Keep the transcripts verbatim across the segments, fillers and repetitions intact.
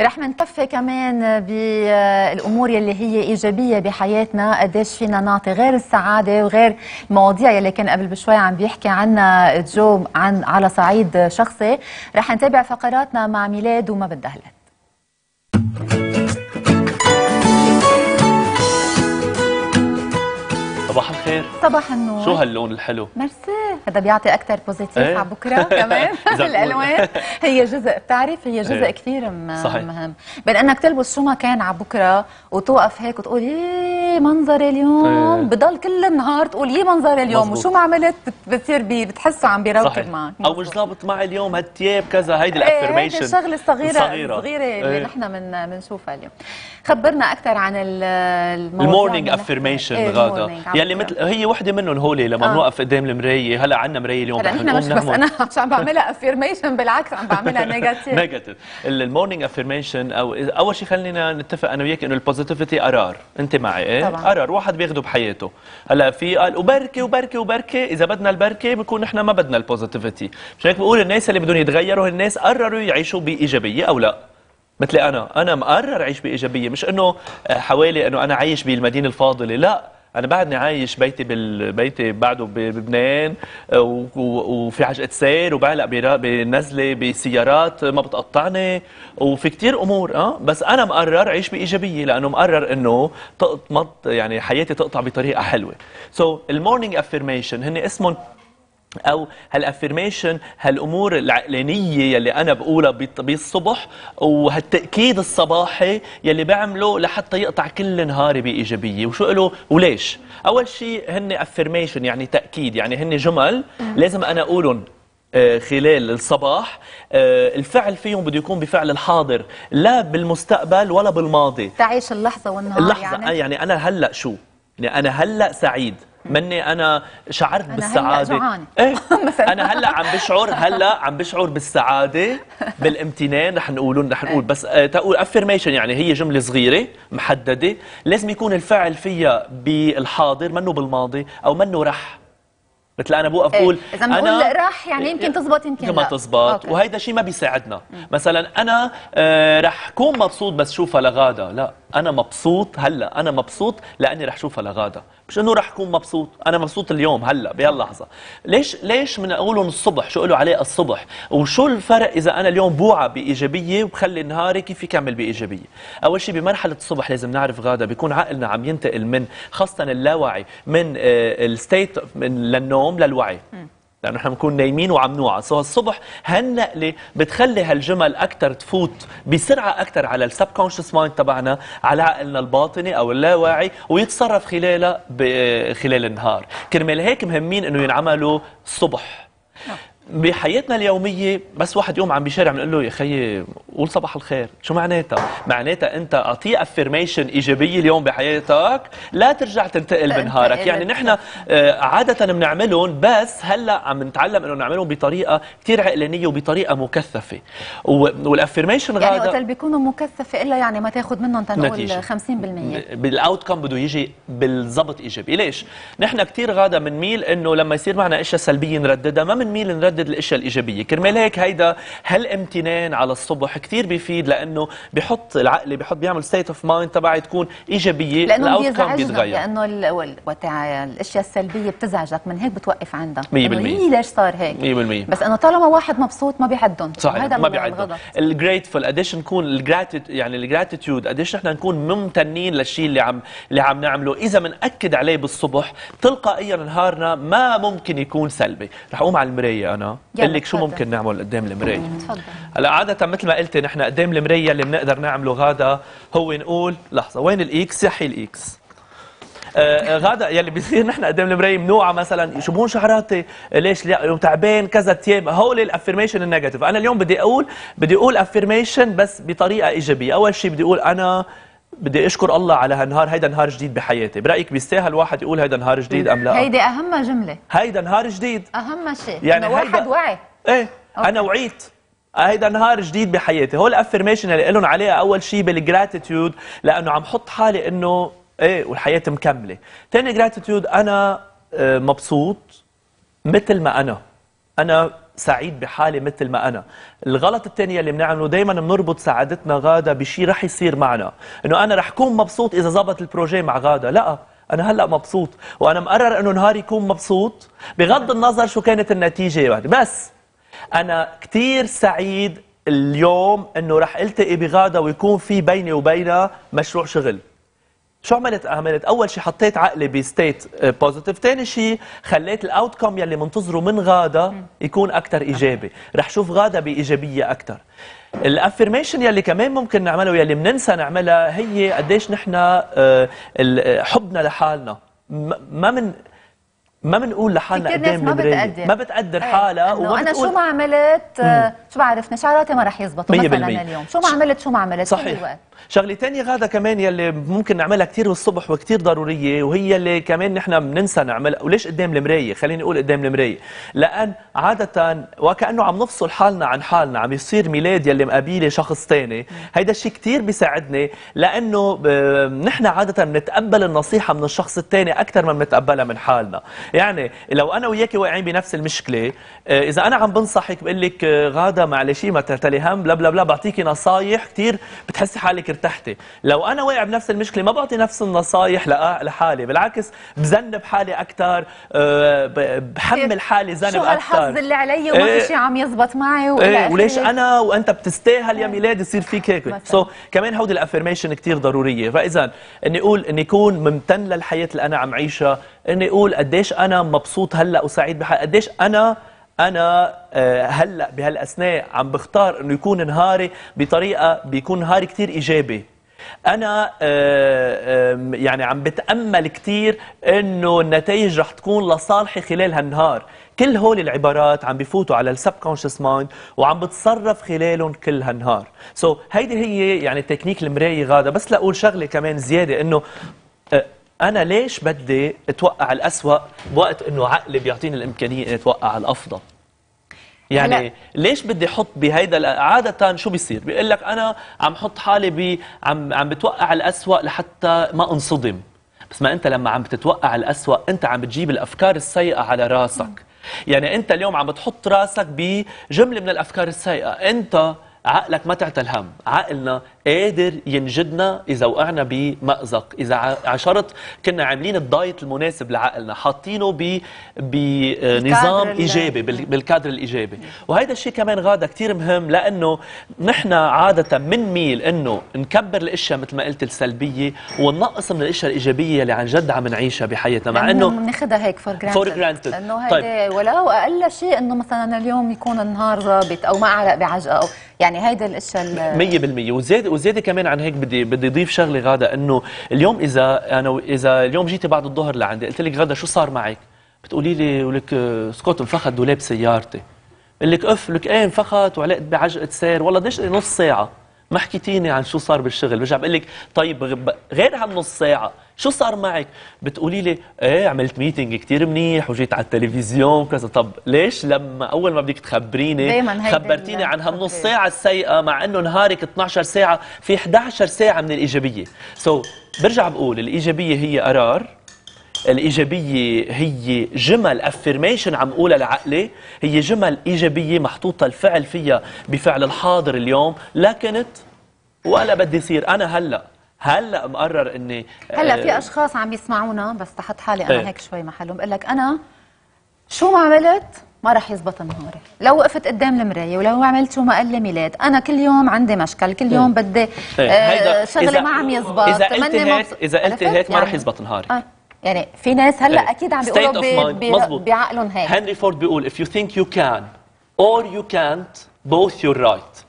رح نكفي كمان بالامور يلي هي ايجابيه بحياتنا، قديش فينا نعطي غير السعاده وغير المواضيع يلي كان قبل بشوي عم بيحكي عنها جو عن على صعيد شخصي. رح نتابع فقراتنا مع ميلاد وما بدها هلأ. صباح الخير. صباح النور. شو هاللون الحلو؟ ميرسي، هذا بيعطي اكثر بوزيتيف ايه؟ على بكره كمان. الالوان هي جزء، بتعرف هي جزء ايه؟ كثير مهم، بين انك تلبس شو ما كان على بكره وتوقف هيك وتقول يي منظري اليوم ايه؟ بضل كل النهار تقول يي منظري اليوم مزبوط. وشو ما عملت بتصير بتحسه عم بيروكب معك او مش ضابط معي اليوم هالثياب كذا. هيدي الافرميشن، هيدي الشغله الصغيره الصغيره, الصغيرة ايه؟ اللي نحن من بنشوفها اليوم. خبرنا اكثر عن المورنينج افرميشن غاده يلي مثل هي وحده منهم هولي لما بنوقف آه. قدام المرايه. هلا عندنا مرايه اليوم، هلا نحن مش بس انا مش عم بعملها افيرميشن، بالعكس عم بعملها نيجاتيف نيجاتيف المورنينج افيرميشن. او اول شيء خلينا نتفق انا وياك انه البوزيتيفيتي قرار، انت معي ايه؟ طبعا. قرار واحد بياخده بحياته. هلا في قال وبركي وبركي وبركي، اذا بدنا البركه بنكون نحن ما بدنا البوزيتيفيتي. مش هيك بقول الناس اللي بدهم يتغيروا الناس قرروا يعيشوا بايجابيه او لا. مثل انا انا مقرر اعيش بايجابيه، مش انه حوالي انه انا عايش بالمدينه الفاضله، لا أنا بعدني عايش بيتي بالبيتي بعده بلبنان، وفي عجقة سير وبعلق بنزلة بسيارات ما بتقطعني، وفي كتير أمور أه بس أنا مقرر أعيش بإيجابية لأنه مقرر إنه تقطمط يعني حياتي تقطع بطريقة حلوة. سو المورنينج أفيرميشن هن اسمهم أو هالأفيرميشن هالأمور العقلانية يلي أنا بقولها بالصبح، وهالتأكيد الصباحي يلي بعمله لحتى يقطع كل نهاري بإيجابية. وشو قلو وليش؟ أول شيء هن أفيرميشن يعني تأكيد، يعني هن جمل لازم أنا أقولهم خلال الصباح. الفعل فيهم بده يكون بفعل الحاضر، لا بالمستقبل ولا بالماضي. تعيش اللحظة والنهار اللحظة يعني. يعني أنا هلأ شو؟ يعني أنا هلأ سعيد، مني انا شعرت أنا بالسعاده. هلأ جوعان. إيه؟ انا هلا عم بشعر هلا عم بشعر بالسعاده بالامتنان. رح نقول رح نقول بس تقول افيرميشن يعني هي جمله صغيره محدده، لازم يكون الفعل فيها بالحاضر منه بالماضي او منه رح. مثل انا بوقف بقول إيه. اذا بنقول رح يعني يمكن تزبط يمكن لا ما تزبط، وهيدا شيء ما بيساعدنا. مم. مثلا انا آه رح كون مبسوط بس شوفها لغاده، لا انا مبسوط هلا، انا مبسوط لاني رح شوفها لغاده، مش انه رح كون مبسوط. انا مبسوط اليوم هلا بهاللحظه. ليش ليش بنقولهم الصبح؟ شو قولوا عليه الصبح؟ وشو الفرق اذا انا اليوم بوعى بايجابيه وبخلي نهاري كيف يكمل بايجابيه؟ اول شيء بمرحله الصبح لازم نعرف غاده بيكون عقلنا عم ينتقل من خاصه اللاوعي من الستيت للنوم للوعي، لانه نحن بنكون نايمين وعم نوعى. سو الصبح هالنقله بتخلي هالجمل اكثر تفوت بسرعه اكثر على السبكونشس مايند تبعنا، على عقلنا الباطني او اللاواعي، ويتصرف خلالها خلال النهار. كرمال هيك مهمين انه ينعملوا الصبح. بحياتنا اليوميه بس واحد يوم عم بشارع بنقول له يا خيي قول صباح الخير، شو معناتها؟ معناتها انت اعطيه افيرميشن ايجابيه اليوم بحياتك، لا ترجع تنتقل بنهارك. يعني نحن عاده بنعملهم بس هلا عم نتعلم انه نعملهم بطريقه كثير عقلانيه وبطريقه مكثفه. والافيرميشن غاده يعني وقت اللي بيكونوا مكثفه الا يعني ما تاخذ منهم تنقول خمسين بالمية بالاوت كم بده يجي بالضبط ايجابي. ليش؟ نحن كثير غاده بنميل انه لما يصير معنا اشياء سلبيه نرددها، ما بنميل نردد الاشياء الايجابيه. كرمال هيك هيدا هالامتنان على الصبح كثير بيفيد، لانه بحط العقل بحط بيعمل ستيت اوف مايند تبعي تكون ايجابيه، لانه بيزعجنا لانه الاشياء السلبيه بتزعجك، من هيك بتوقف عندها مية بالمية هي ليش صار هيك. مية بالمية بس انه طالما واحد مبسوط ما بيعدهم، هذا ما بيعدهم. الجريتفول قديش نكون الجراتيت يعني الجراتيتيود قديش نحن نكون ممتنين للشيء اللي عم اللي عم نعمله. اذا بنأكد عليه بالصبح تلقائيا نهارنا ما ممكن يكون سلبي. رح اقوم على المرايه انا اقول لك شو ممكن نعمل قدام المرايه. هلا عاده مثل ما قلتي نحن قدام المرايه اللي بنقدر نعمله غاده هو نقول لحظه وين الاكس؟ يحي الاكس. آه غاده يلي بيصير نحن قدام المرايه بنوعى مثلا شو بهون شعراتي؟ ليش اليوم تعبان كذا تياب؟ هول الافيرميشن النيجاتيف. انا اليوم بدي اقول بدي اقول افيرميشن بس بطريقه ايجابيه. اول شيء بدي اقول انا بدي اشكر الله على هالنهار، هيدا نهار جديد بحياتي. برايك بيستاهل واحد يقول هيدا نهار جديد ام لا؟ هيدي اهم جمله، هيدا نهار جديد اهم شيء. يعني إنه واحد وعي ايه أوكي. انا وعيت هيدا نهار جديد بحياتي. هول الافيرميشن اللي قلن عليها اول شيء بالجراتيتيود، لانه عم حط حالي انه ايه والحياه مكمله. ثاني جراتيتيود انا مبسوط مثل ما انا انا سعيد بحالي مثل ما أنا. الغلط الثاني اللي بنعمله دايما بنربط سعادتنا غادة بشيء رح يصير معنا، إنه أنا رح كون مبسوط إذا زبط البروجي مع غادة. لا، أنا هلأ مبسوط وأنا مقرر إنه نهاري يكون مبسوط بغض النظر شو كانت النتيجة، بس أنا كتير سعيد اليوم إنه رح ألتقي بغادة ويكون في بيني وبينها مشروع شغل. شو عملت؟ عملت اول شيء حطيت عقلي بستيت بوزيتيف، ثاني شيء خليت الاوت كوم يلي منتظره من غاده يكون اكثر ايجابي، رح شوف غاده بايجابيه اكثر. الافرميشن يلي كمان ممكن نعمله يلي بننسى نعملها هي قديش نحن حبنا لحالنا، ما من ما بنقول لحالنا قدام المرايه، ما بتقدر ما بتقدر حالها وما انا شو ما عملت مم. شو ما عرفنا شعراتي ما رح يزبطوا مثلا بالمية. اليوم شو ما عملت شو ما عملت صحيح. شغله ثانيه غاده كمان يلي ممكن نعملها كثير الصبح وكثير ضروريه، وهي اللي كمان نحن بننسى نعملها، وليش قدام المرايه؟ خليني اقول قدام المرايه، لان عاده وكانه عم نفصل حالنا عن حالنا، عم يصير ميلاد يلي مقابله شخص ثاني، هيدا الشيء كثير بيساعدني لانه نحن عاده بنتقبل النصيحه من الشخص الثاني اكثر ما بنتقبلها من حالنا. يعني لو انا وياكي واقعين بنفس المشكله، اذا انا عم بنصحك بقول لك غاده معلش ما ترتلي هم بلا بلا بلا، بعطيكي نصايح كثير بتحسي حالك ارتحتي. لو انا واقع بنفس المشكله ما بعطي نفس النصايح لحالي، بالعكس بذنب حالي اكثر، بحمل حالي ذنب اكثر، شو الحظ اللي علي وما في شيء عم يزبط معي ولا إيه، وليش انا وانت بتستاهل يا ميلاد يصير فيك هيك. سو so, كمان هودي الافرميشن كثير ضروريه. فاذا اني اقول اني اكون ممتن للحياه اللي انا عم عيشها، اني اقول قديش انا مبسوط هلا وسعيد بحالي، قديش انا انا هلا بهالاثناء عم بختار انه يكون نهاري بطريقه بيكون نهاري كثير ايجابي. انا يعني عم بتامل كثير انه النتائج رح تكون لصالحي خلال هالنهار. كل هول العبارات عم بفوتوا على السبكونشس مايند وعم بتصرف خلالهم كل هالنهار. سو so, هيدي هي يعني تكنيك المرايه غاده. بس لاقول شغله كمان زياده، انه أنا ليش بدي أتوقع الأسوأ بوقت إنه عقلي بيعطيني الإمكانية إني أتوقع الأفضل؟ يعني هلأ. ليش بدي أحط بهيدا؟ عادة شو بيصير؟ بيقول لك أنا عم حط حالي ب عم عم بتوقع الأسوأ لحتى ما أنصدم، بس ما أنت لما عم بتتوقع الأسوأ أنت عم بتجيب الأفكار السيئة على راسك. م. يعني أنت اليوم عم بتحط راسك بجملة من الأفكار السيئة، أنت عقلك ما تعتل هم، عقلنا قادر ينجدنا إذا وقعنا بمأزق، إذا عشرت كنا عاملين الدايت المناسب لعقلنا، حاطينه بنظام إيجابي بالكادر الإيجابي. وهذا الشيء كمان غادة كتير مهم، لأنه نحن عادة منميل إنه نكبر الأشياء مثل ما قلت السلبية وننقص من الأشياء الإيجابية اللي عن جد عم نعيشها بحياتنا، مع إنه بناخذها هيك فور جرانتد. إنه هيدا ولو أقل شيء إنه مثلا اليوم يكون النهار ظابط أو ما علق بعجقة، أو يعني هيدا الأشياء مية بالمية. وزيادة وزيادة كمان عن هيك بدي بدي اضيف شغله غاده، انه اليوم اذا انا اذا اليوم جيتي بعد الظهر لعندي قلت لك غاده شو صار معك؟ بتقولي لي ولك سكوت انفخت دولاب سيارتي. بقول لك اف، لك ايه انفخت وعلقت بعجقه سير، والله قديش؟ نص ساعه. ما حكيتيني عن شو صار بالشغل. برجع بقول لك طيب غير هالنص ساعه شو صار معك؟ بتقولي لي ايه عملت ميتينج كثير منيح وجيت على التلفزيون وكذا. طب ليش لما اول ما بدك تخبريني خبرتيني عن هالنص ساعه السيئه مع انه نهارك اثنعش ساعه في احدعش ساعه من الايجابيه؟ سو so, برجع بقول الايجابيه هي قرار، الايجابيه هي جمل افرميشن عم اقولها لعقلي، هي جمل ايجابيه محطوطه الفعل فيها بفعل الحاضر اليوم، لا كنت ولا بدي يصير. انا هلا هلا مقرر اني هلا في اشخاص عم يسمعونا، بس تحط حالي انا هيك شوي محلهم، بقول لك انا شو ما عملت ما رح يزبط نهاري، لو وقفت قدام المرايه ولو عملت شو ما قال لي ميلاد، انا كل يوم عندي مشكل، كل يوم بدي آه شغله ما عم يزبط. اذا قلت هيك اذا قلت هيك ما رح يزبط نهاري. آه. يعني في ناس هلا اكيد عم بيقولوا بعقلهم هيك. هنري فورد بيقول if you think you can or you can't both you're right.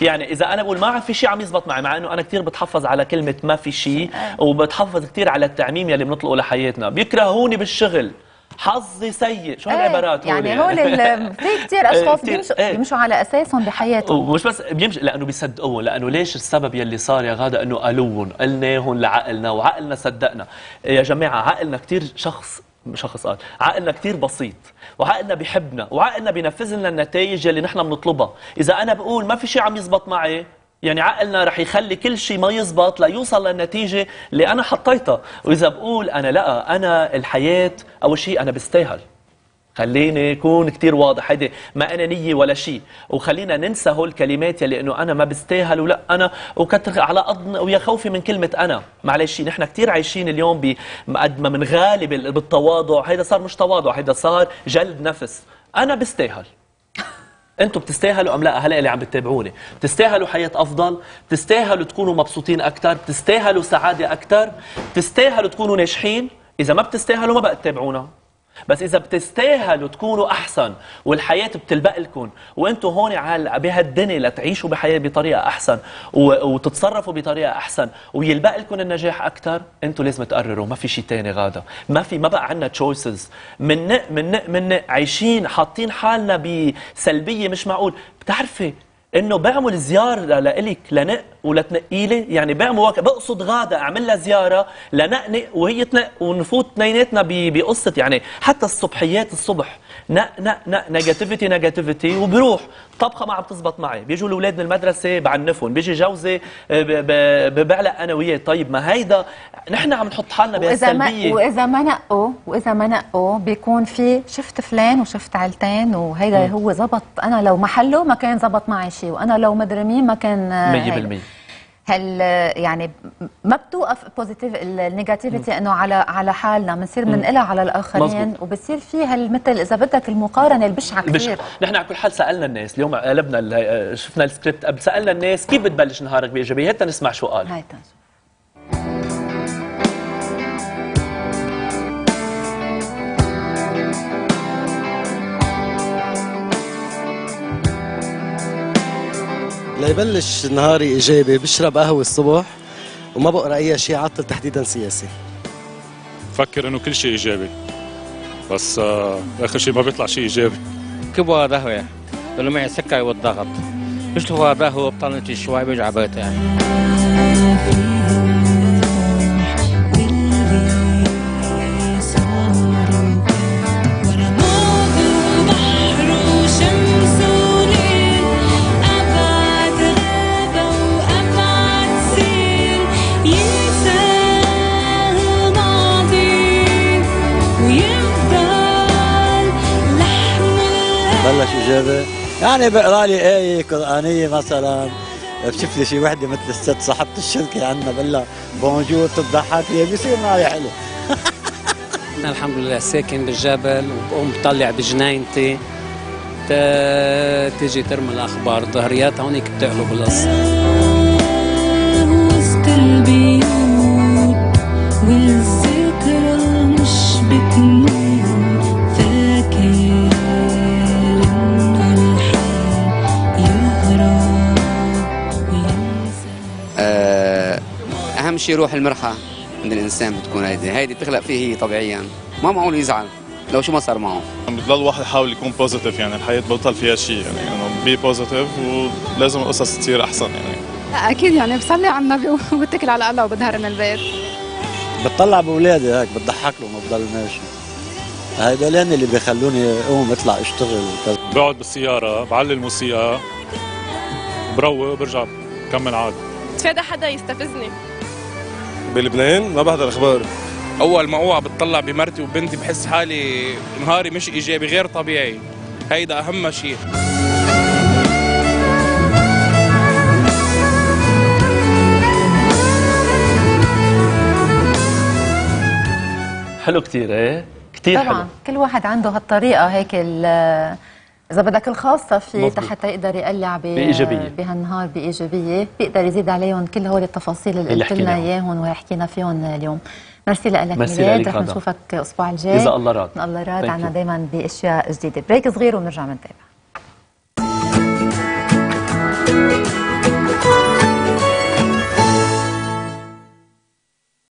يعني اذا انا بقول ما في شيء عم يزبط معي، مع انه انا كثير بتحفظ على كلمه ما في شيء وبتحفظ كثير على التعميم يلي بنطلقه لحياتنا، بيكرهوني بالشغل، حظي سيء، شو هالعبارات هول؟ يعني هول في كثير اشخاص بيمشوا على اساسهم بحياتهم، ومش بس بيمشوا لانه بيصدقوهم، لانه ليش السبب يلي صار يا غاده؟ انه قالوهم، قلناهم لعقلنا وعقلنا صدقنا. يا جماعه عقلنا كثير شخص شخص قال عقلنا كثير بسيط، وعقلنا بيحبنا، وعقلنا بينفذ لنا النتائج اللي نحن بنطلبها. اذا انا بقول ما في شيء عم يزبط معي، يعني عقلنا رح يخلي كل شيء ما يزبط ليوصل للنتيجه اللي انا حطيتها. واذا بقول انا لا، انا الحياه اول شيء انا بستاهل، خليني يكون كتير واضح، هيدي ما أنا نية ولا شيء، وخلينا ننسى هول الكلمات يلي إنه أنا ما بستاهل ولا أنا وكتر على أضن ويا خوفي من كلمة أنا، معلش نحن كتير عايشين اليوم بقد ما بنغالب بالتواضع، هيدا صار مش تواضع، هيدا صار جلد نفس، أنا بستاهل. أنتم بتستاهلوا أم لا؟ هلا اللي عم بتتابعوني، بتستاهلوا حياة أفضل، بتستاهلوا تكونوا مبسوطين أكثر، بتستاهلوا سعادة أكثر، بتستاهلوا تكونوا ناجحين، إذا ما بتستاهلوا ما بقى تتابعونا. بس إذا بتستاهلوا تكونوا أحسن والحياة بتلبق لكم وأنتم هون على بهالدنيا لتعيشوا بحياة بطريقة أحسن وتتصرفوا بطريقة أحسن ويلبق لكم النجاح أكثر، أنتم لازم تقرروا، ما في شيء ثاني غادا، ما في ما بقى عندنا تشويسز، من من من عايشين حاطين حالنا بسلبية مش معقول، بتعرفي إنه بعمل زيارة لإلك لنق ولتنقيلي، يعني بعمل واقع بقصد غادة أعمل لها زيارة لنقنق وهي تنق ونفوت اثنيناتنا بقصة، يعني حتى الصبحيات الصبح نق نق نق نيجاتيفيتي نيجاتيفيتي وبروح طبخة ما عم تزبط معي، بيجوا الأولاد من المدرسة بعنفهم، بيجي جوزي بعلق أنا وياه، طيب ما هيدا نحن عم نحط حالنا بهالسلبية. وإذا ما نقوا وإذا ما نقوا بيكون في شفت فلان وشفت علتين وهيدا م. هو زبط، أنا لو محله ما كان زبط معي شيء، وأنا لو مدري مين ما كان مية بالمية. هل يعني ما بتوقف بوزيتيف النيجاتيفيتي انه على على حالنا، بنصير بنقلها على الاخرين وبصير في هالمثل اذا بدك المقارنه البشعه كثير. نحن على كل حال سالنا الناس، اليوم قلبنا شفنا السكريبت قبل، سالنا الناس كيف بتبلش نهارك بايجابيات، نسمع شو قال. هيدا ليبلش نهاري ايجابي، بشرب قهوه الصبح وما بقرا اي شيء عاطل تحديدا سياسي. بفكر انه كل شيء ايجابي بس آه اخر شيء ما بيطلع شيء ايجابي. كبر قهوه لانه معي السكري والضغط، بشرب قهوه بطنتي شوي برجع بيتي يعني. بلش اجابه يعني بقرا لي ايه قرانيه مثلا، بشوف لي شي وحده مثل الست صاحبه الشركه عندنا بقول لها بونجور بتضحك لي، بيصير معي حلو. انا الحمد لله ساكن بالجبل وبقوم بطلع بجنينتي تيجي ترمي الاخبار ظهريات هونيك بتقلب القصه. وسط البيوت والذكرى مش بتموت، اهم شيء روح المرحه عند الانسان بتكون هيدي، هيدي بتخلق فيه هي طبيعيا، ما معقول يزعل لو شو ما صار معه. بضل الواحد يحاول يكون بوزيتيف، يعني الحياه بطل فيها شيء، يعني انه بي بوزيتيف ولازم القصص تصير احسن يعني. لا اكيد يعني بصلي على النبي وبتكل على الله وبنهار من البيت. بتطلع باولادي هيك بتضحك لهم وبضل ماشي، هيدول هن اللي بيخلوني اقوم اطلع اشتغل وكذا. بقعد بالسياره بعلي الموسيقى بروق برجع بكمل عادي. تفادى حدا يستفزني بلبنان ما بحضر اخبار. اول ما اوعى بتطلع بمرتي وبنتي بحس حالي نهاري مش ايجابي غير طبيعي، هيدا اهم شيء. حلو كثير ايه كثير حلو. طبعا كل واحد عنده هالطريقه هيك إذا بدك الخاصة فيه حتى يقدر يقلع بهالنهار بإيجابية، بيقدر يزيد عليهم كل هول التفاصيل اللي قلت لنا إياهم وحكينا فيهم اليوم. ميرسي لك ميلاد، رح نشوفك الأسبوع الجاي إذا الله راد، إذا الله راد عنا دايما بأشياء جديدة. بريك صغير وبنرجع بنتابع.